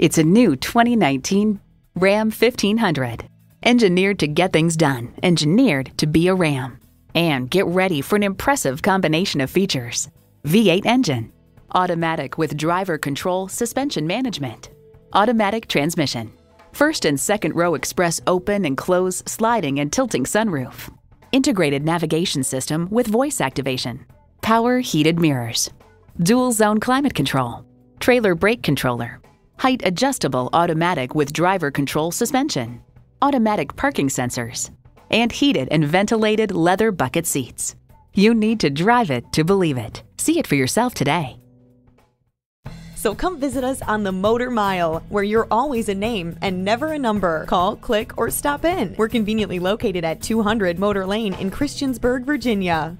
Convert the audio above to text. It's a new 2019 Ram 1500. Engineered to get things done, engineered to be a Ram. And get ready for an impressive combination of features. V8 engine, automatic with driver control suspension management, automatic transmission, first and second row express open and close sliding and tilting sunroof, integrated navigation system with voice activation, power heated mirrors, dual zone climate control, trailer brake controller, height adjustable automatic with driver control suspension, automatic parking sensors, and heated and ventilated leather bucket seats. You need to drive it to believe it. See it for yourself today. So come visit us on the Motor Mile, where you're always a name and never a number. Call, click, or stop in. We're conveniently located at 200 Motor Lane in Christiansburg, Virginia.